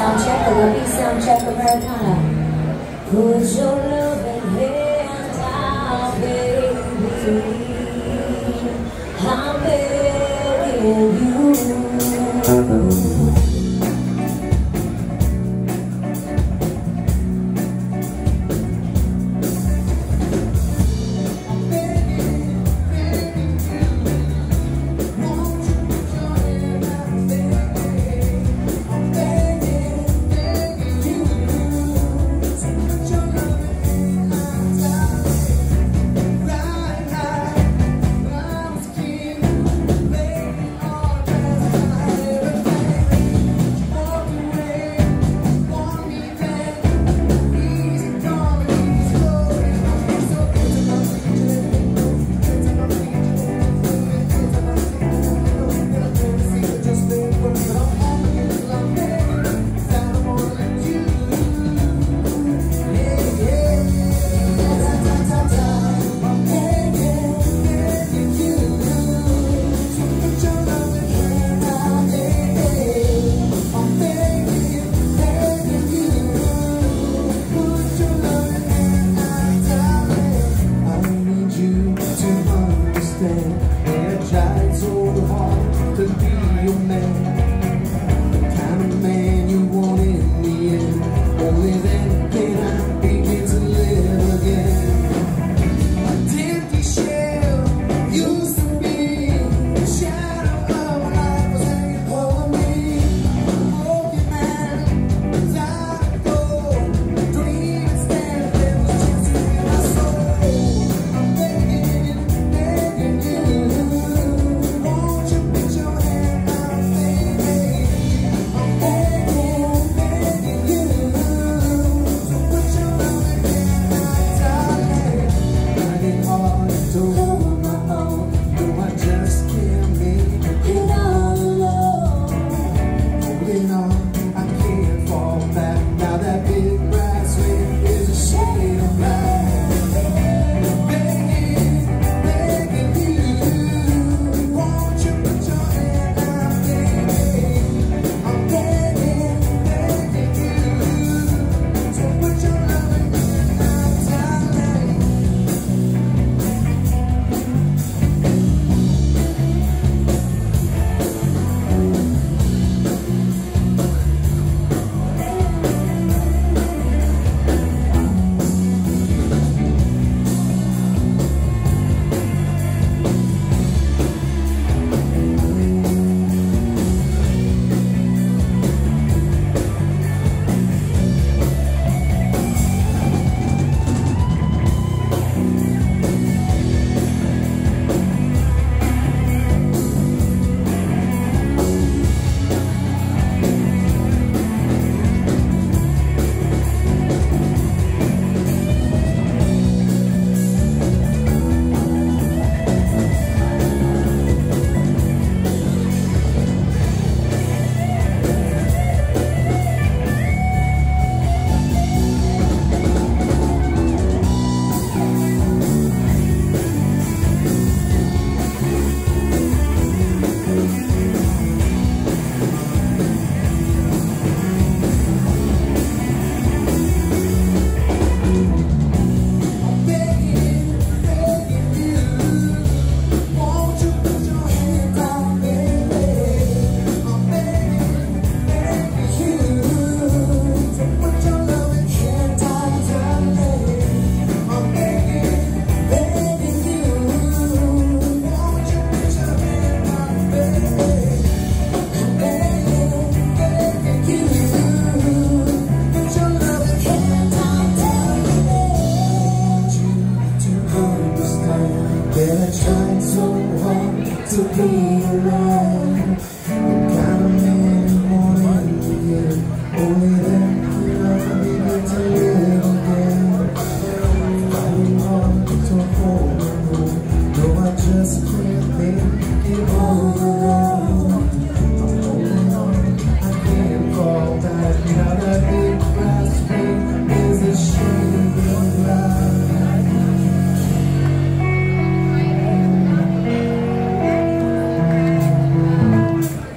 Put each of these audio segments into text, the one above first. sound check, a lovely sound check of Americana. Put your loving hand out, baby. I'm begging you.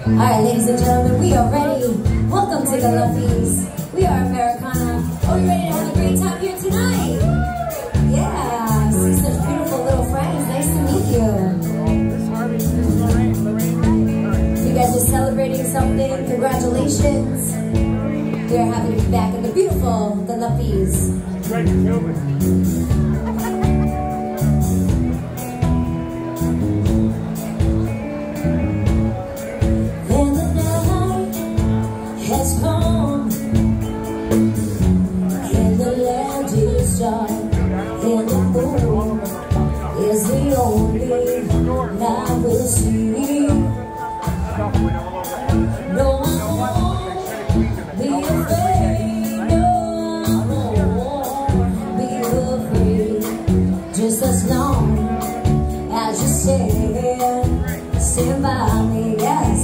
Alright, ladies and gentlemen, we are ready Welcome to the Loveys. We are Americana. Are you ready to have a great time here tonight? Yeah, see such beautiful little friends. Nice to meet you. You guys are celebrating something. Congratulations. We are happy to be back in the beautiful the Loveys. Has come, and the land is dark, and the moon is the only light we'll see. No, be afraid, no, be afraid. Just as long as you stand by me, yes.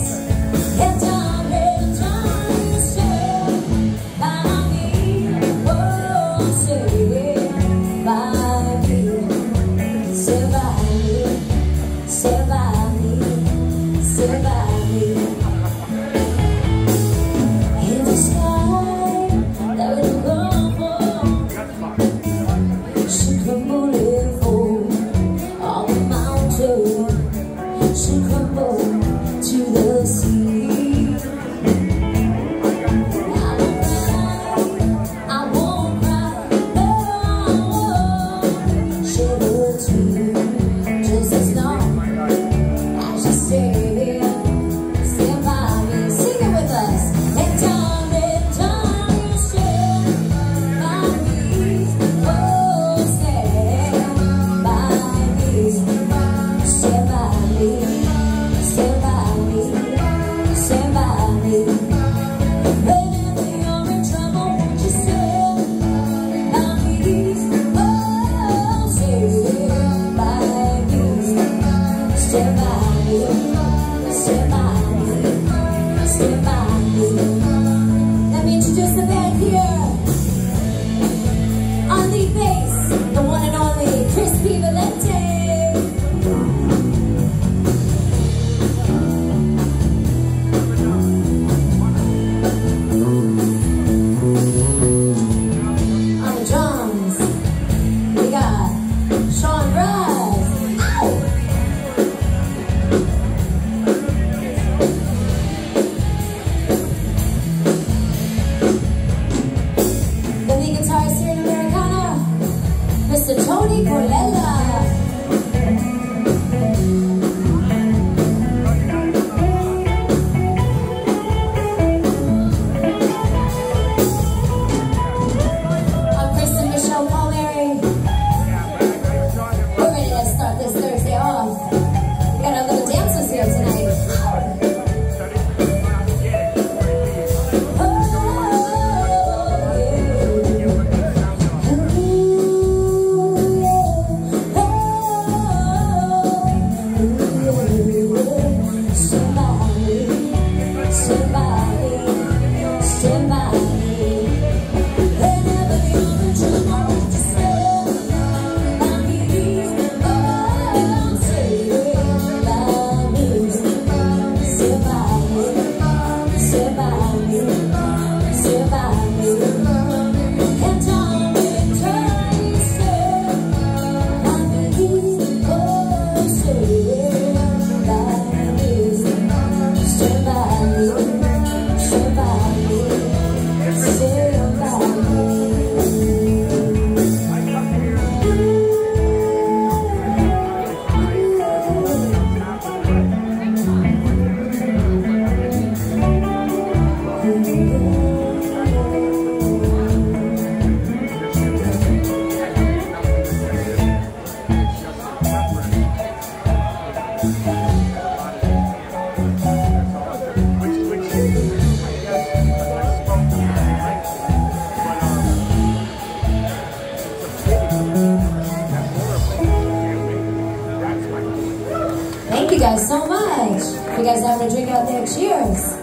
Thank you guys so much. You guys having a drink out there? Cheers.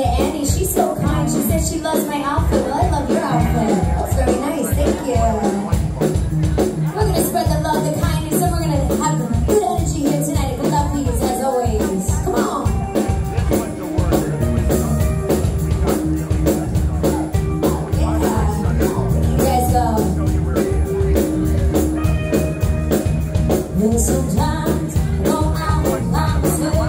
to Annie. She's so kind. She said she loves my outfit. Well, I love your outfit. That's very nice. Thank you. We're going to spread the love, the kindness, and we're going to have good energy here tonight. We love these, as always. Come on. Yeah. You guys go. Well, sometimes I go out with my sister.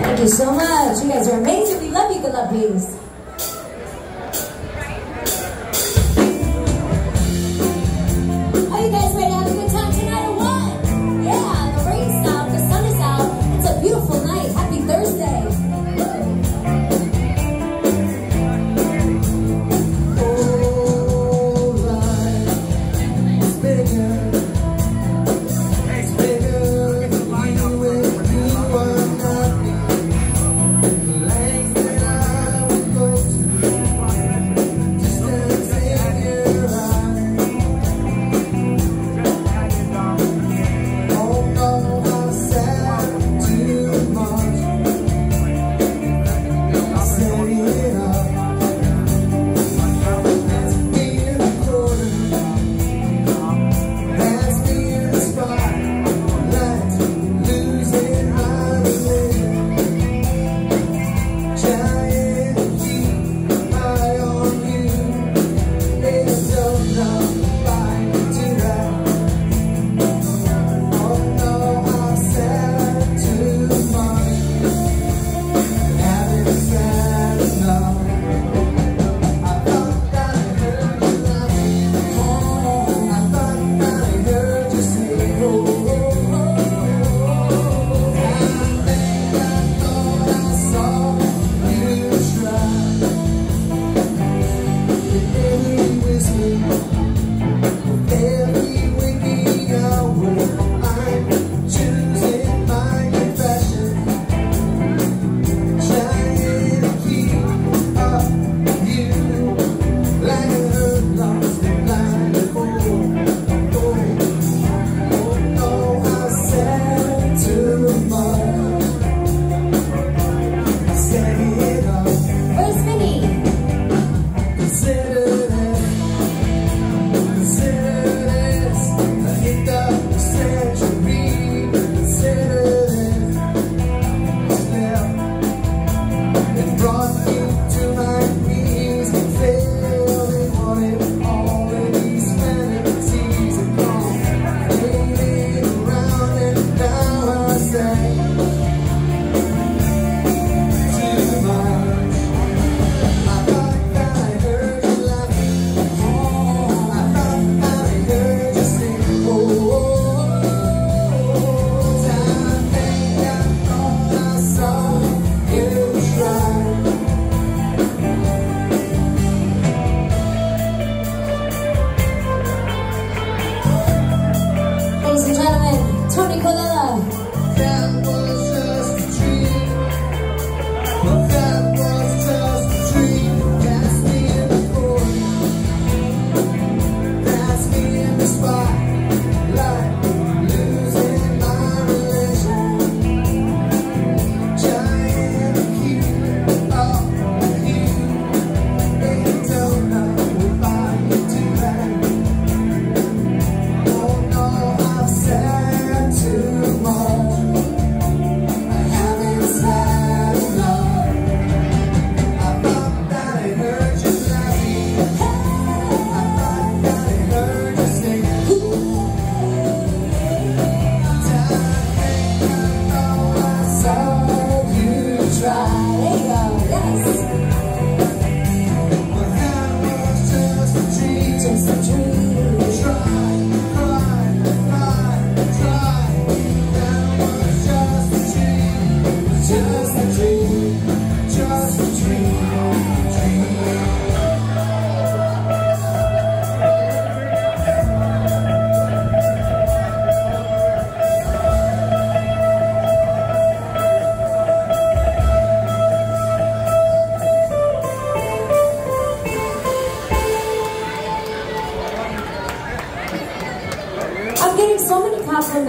Thank you so much. You guys are amazing. We love you. Good luck, please. Are you guys ready to have a good time tonight or what? Yeah, the rain's out, the sun is out. It's a beautiful night. Happy Thursday. We're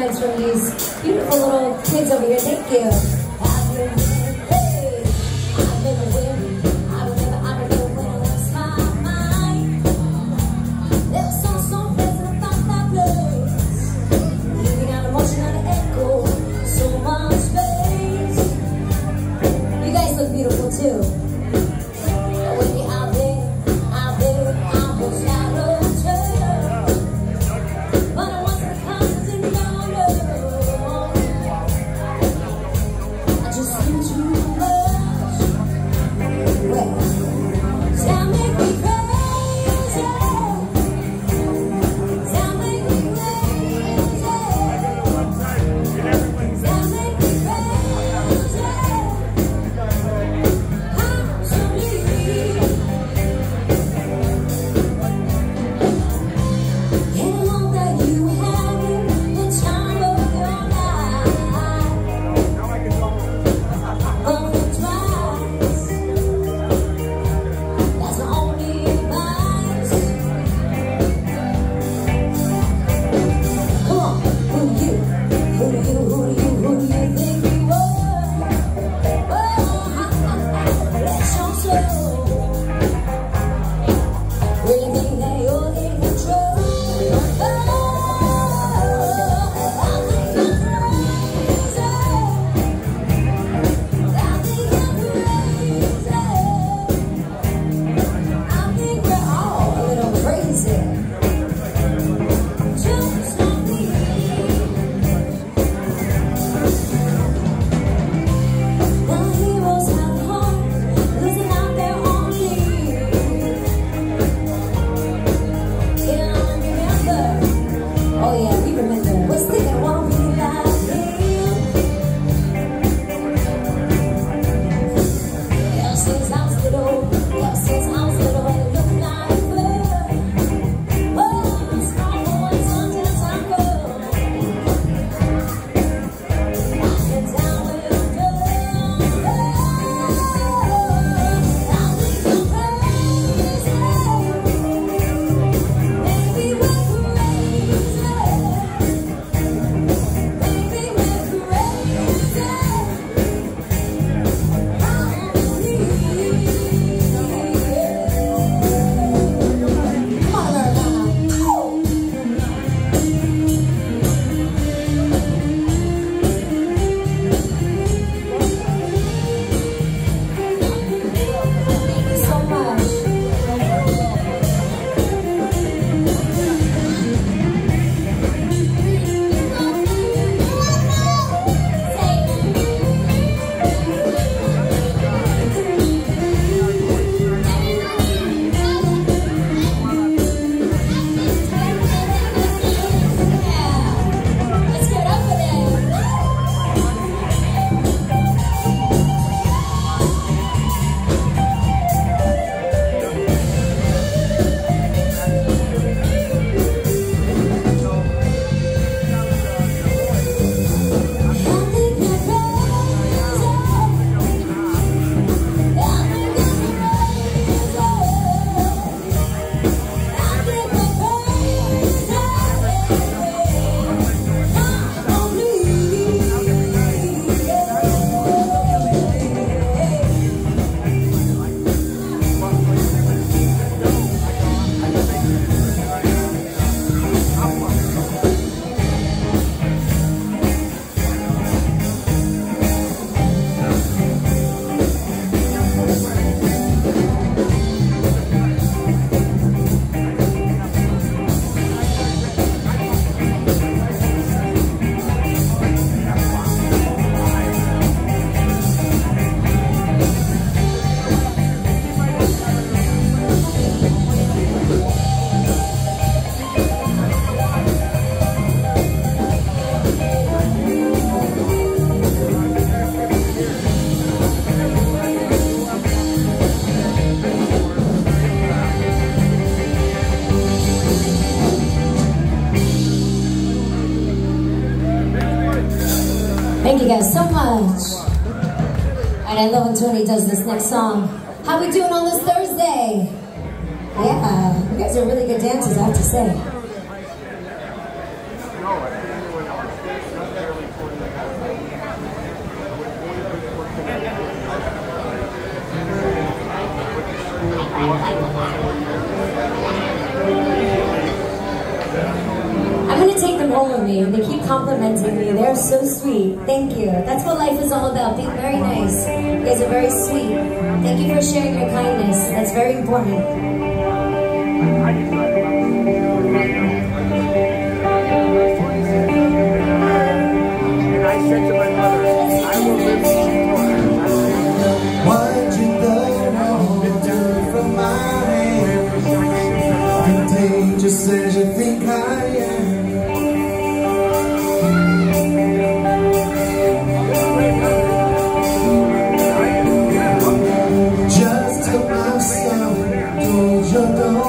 comments from these beautiful little kids over here. Thank you. Thank you guys so much. And I love when Tony does this next song. How we doing on this Thursday? Yeah, you guys are really good dancers, I have to say. I'm going to take them home with me. They keep complimenting me. They're so sweet. Thank you. That's what life is all about. Being very nice. You guys are very sweet. Thank you for sharing your kindness. That's very important. Why'd you learn how to turn from my hand? Contagious as you think I am. Don't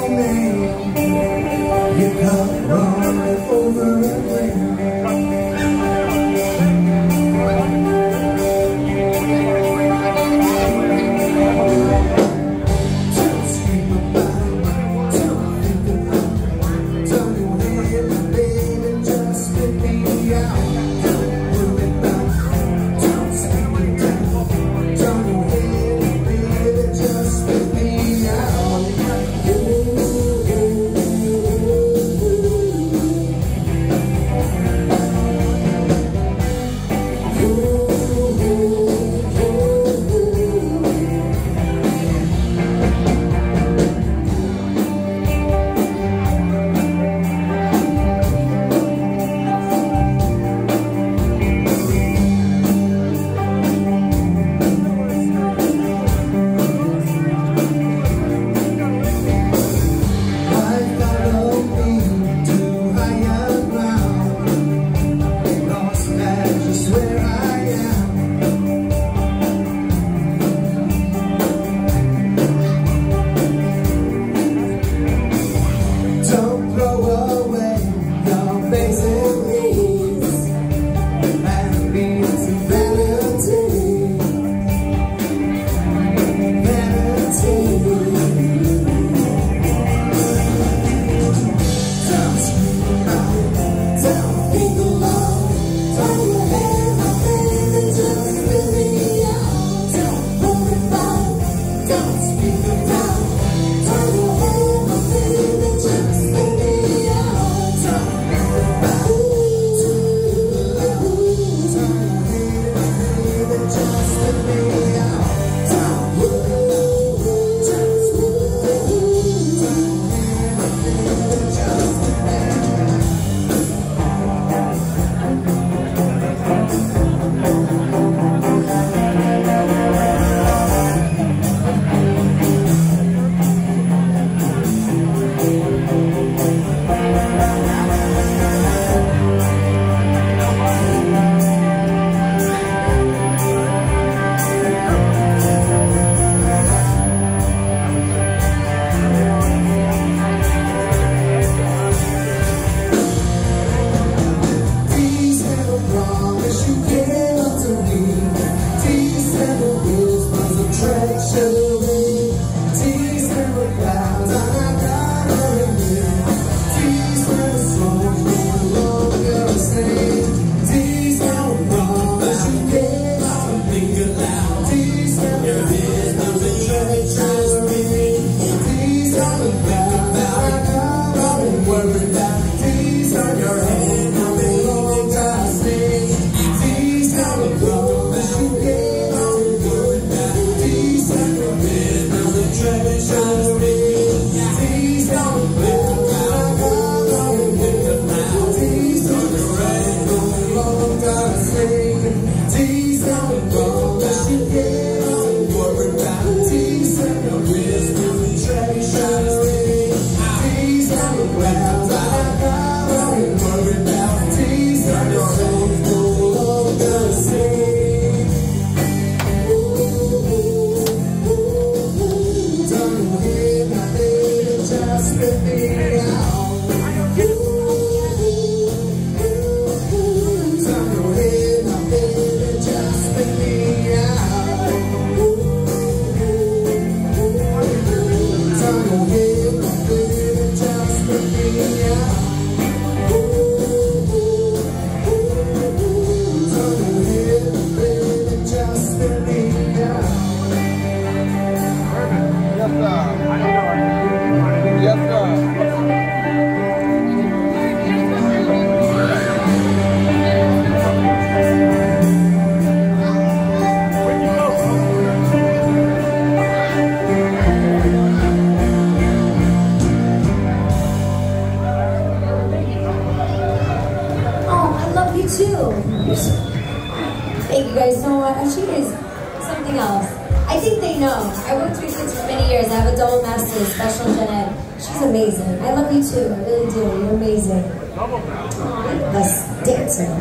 I think they know. I worked with kids for many years. I have a double master's, special gen ed. She's amazing. I love you too. I really do. You're amazing. Aww, best dancer.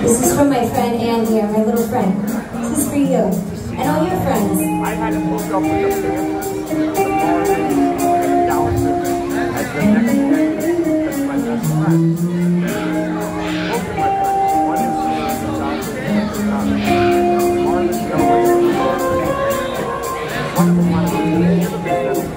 This is from my friend Ann here, my little friend. This is for you and all your friends. I had a book up with a band as the next day because my best friend. Both of my friends, one is one of them I was in the band.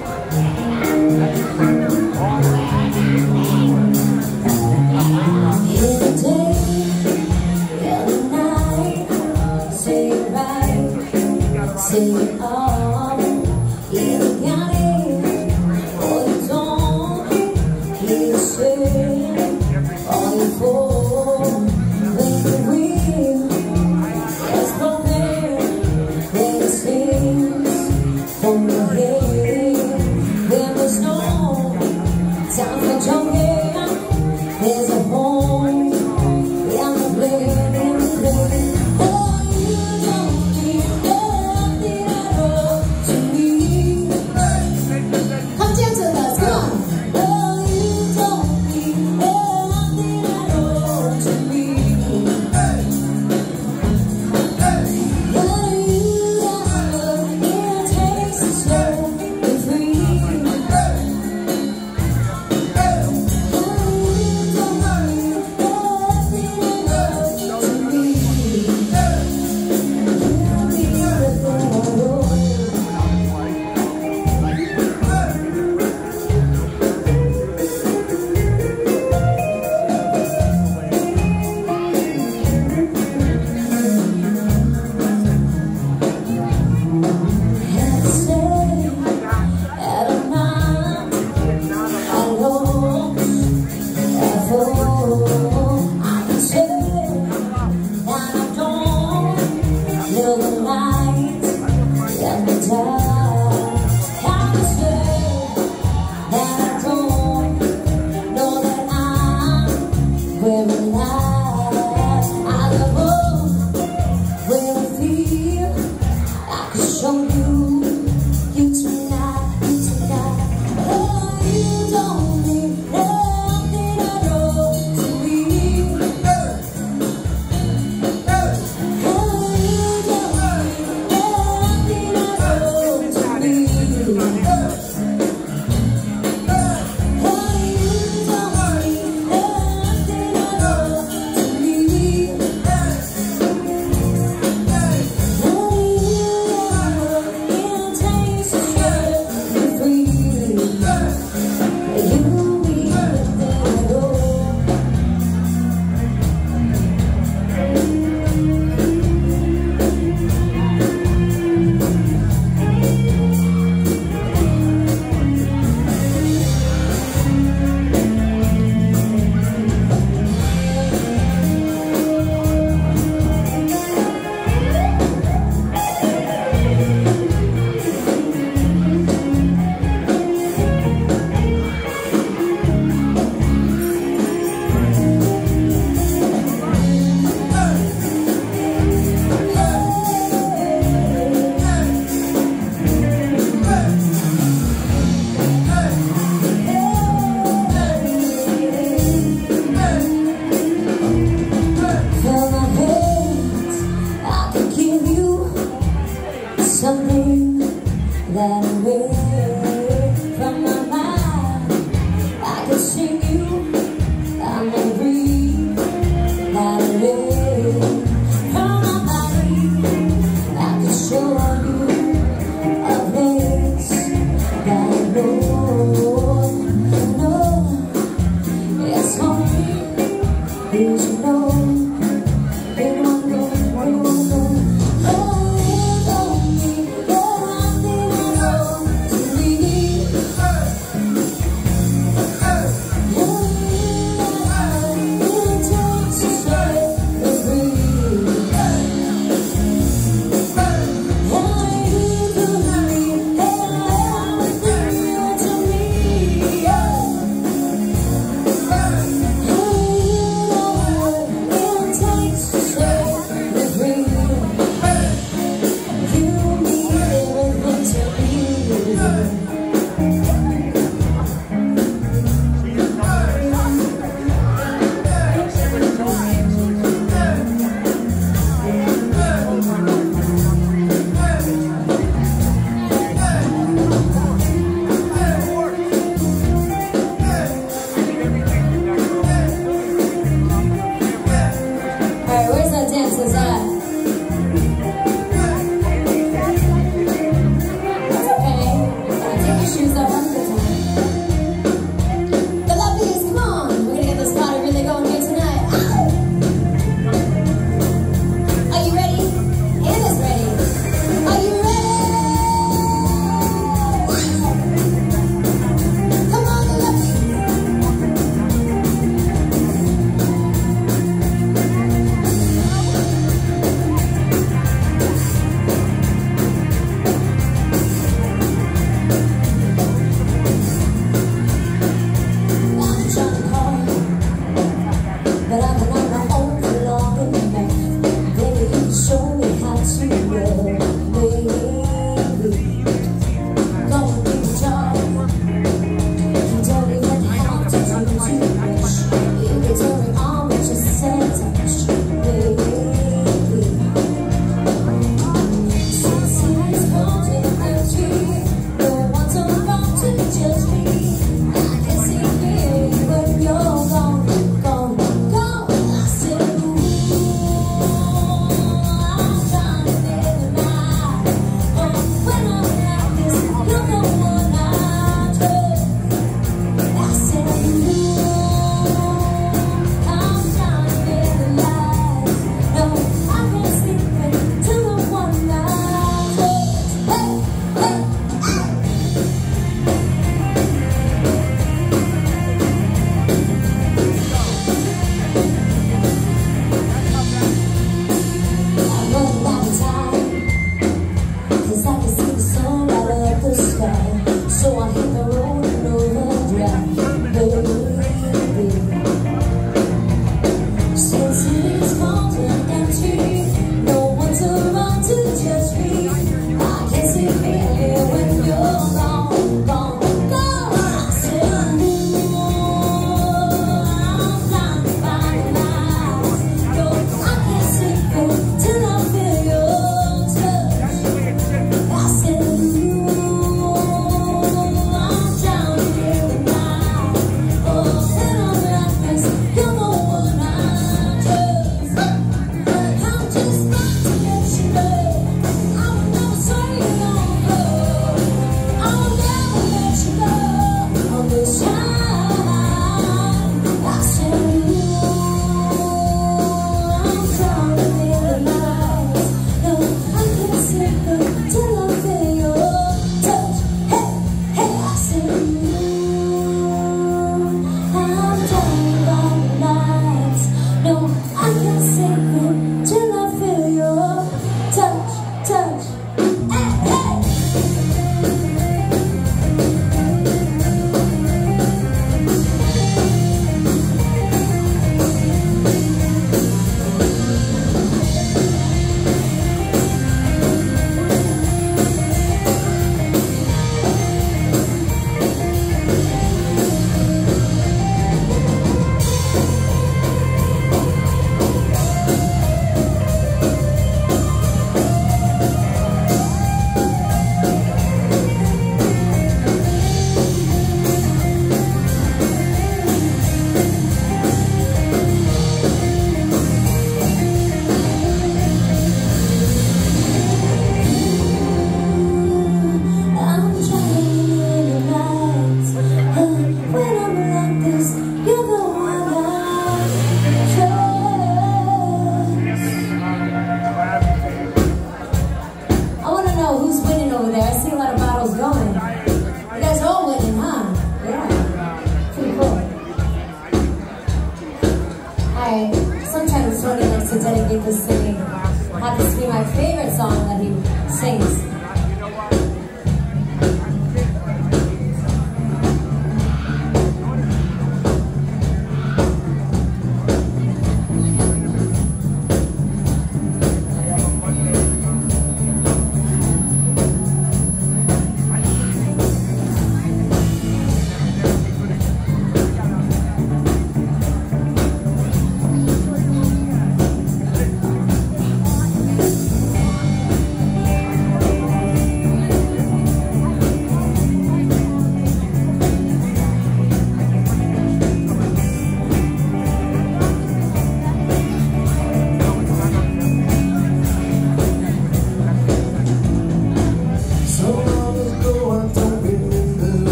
I sometimes really like to dedicate this singing. Happens to be my favorite song that he sings.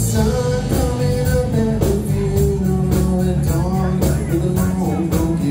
Sun coming up at the funeral at dawn, with a long broken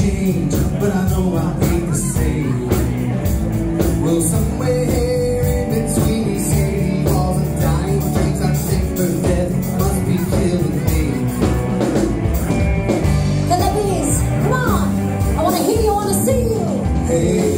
change, but I know I ain't the same. Well, somewhere here in between these city walls and dying dreams, I'm sick for death, must be killing me. The ladies, come on! I want to hear you, I want to see you! Hey, hey.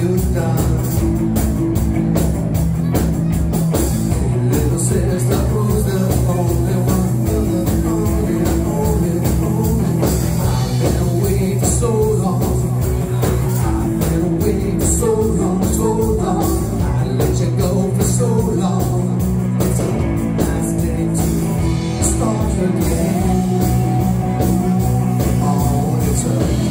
you've done. Hey, little sister, who's the only one? I've been away for so long. I've been away for so long, so long. I let you go for so long. It's a nice day to start again. Oh, it's a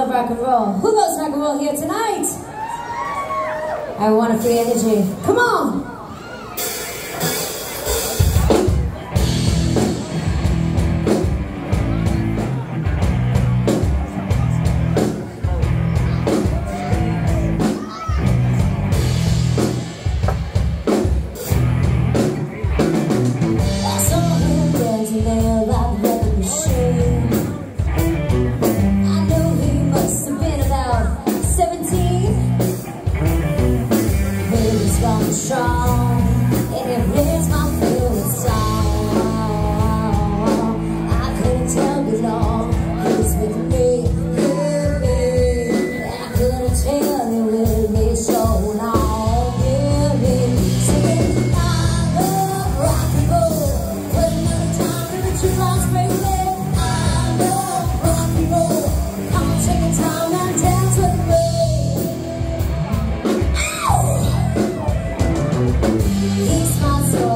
rock and roll. Who loves rock and roll here tonight? I want a free energy. Come on! It's my soul.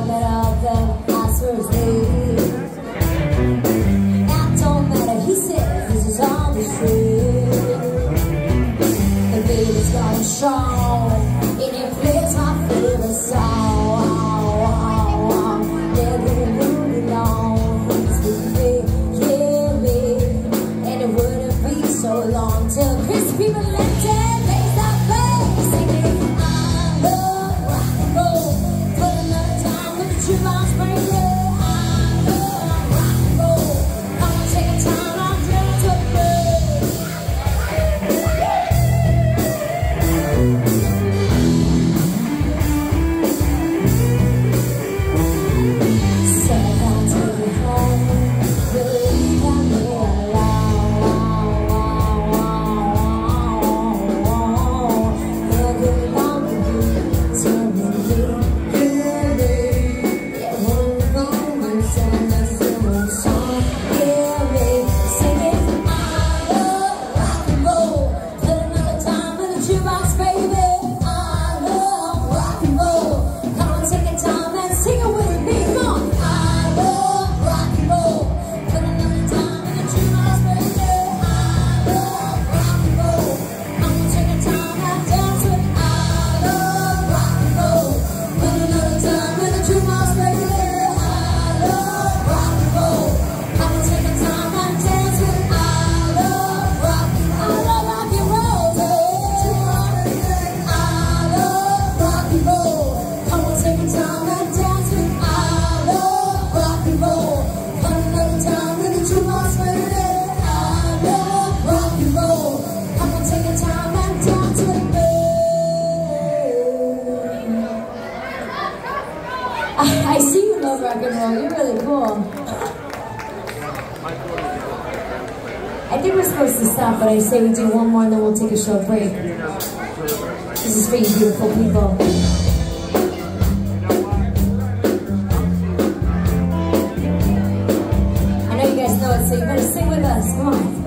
I see you love rock and roll. You're really cool. I think we're supposed to stop, but I say we do one more and then we'll take a short break. This is for you beautiful people. So you better sing with us, come on.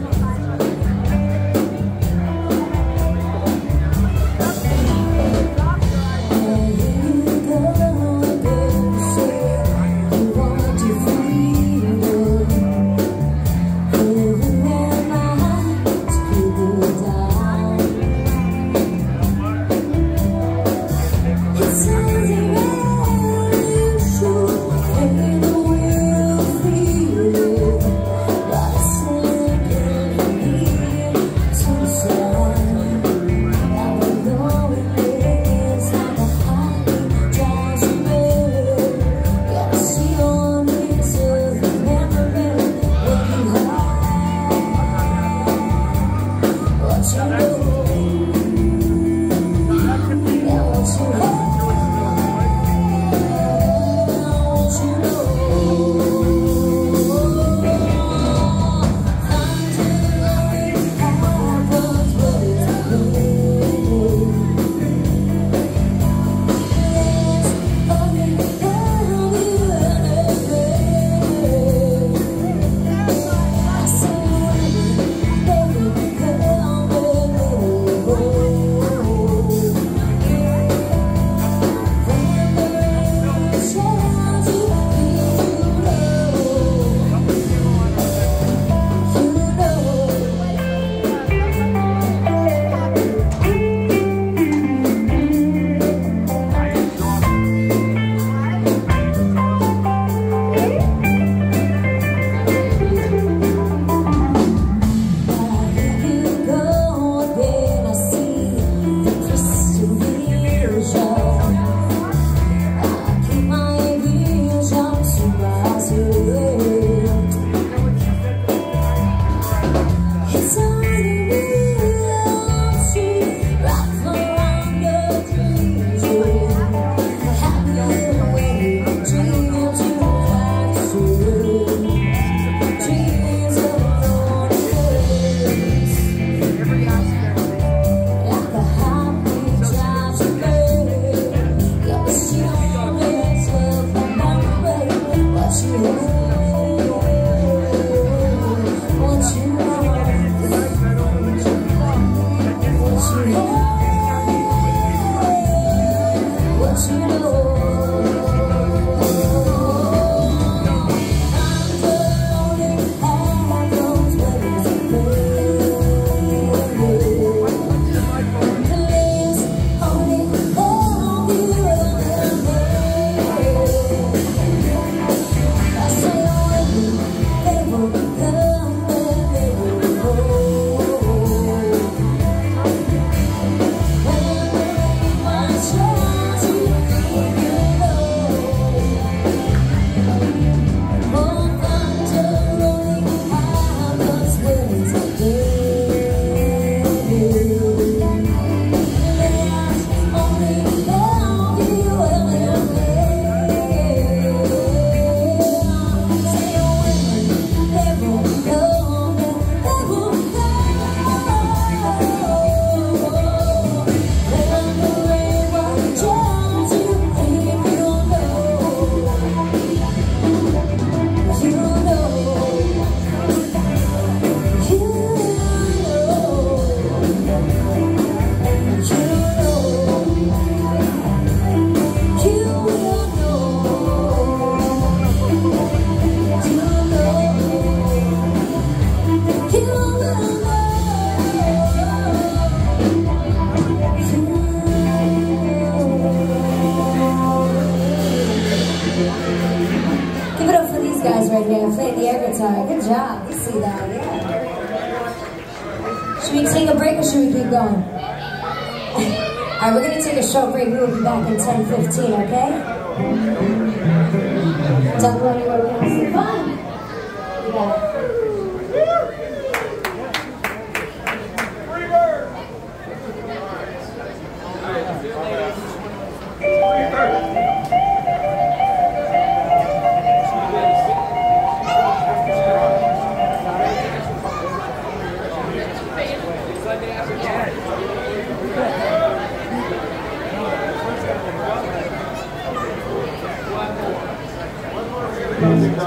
Hey, I like her.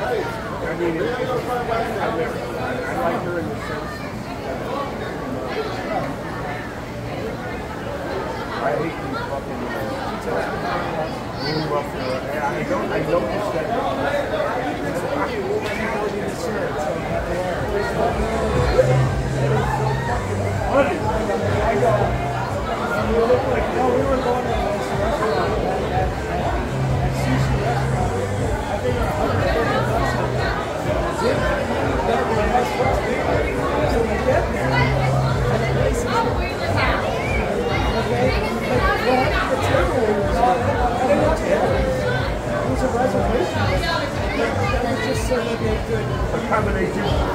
Hey, I mean, I like her in the sense. I hate these fucking I don't respect them. It's a fucking womanality in the sense. Honey, I go, you look like, no, we were going to this restaurant at sushi restaurant. I think I $130 on that. That was my first meal. So we get there, and the place is okay, the table was I didn't know it was a reservation. That was just so good. Accommodating.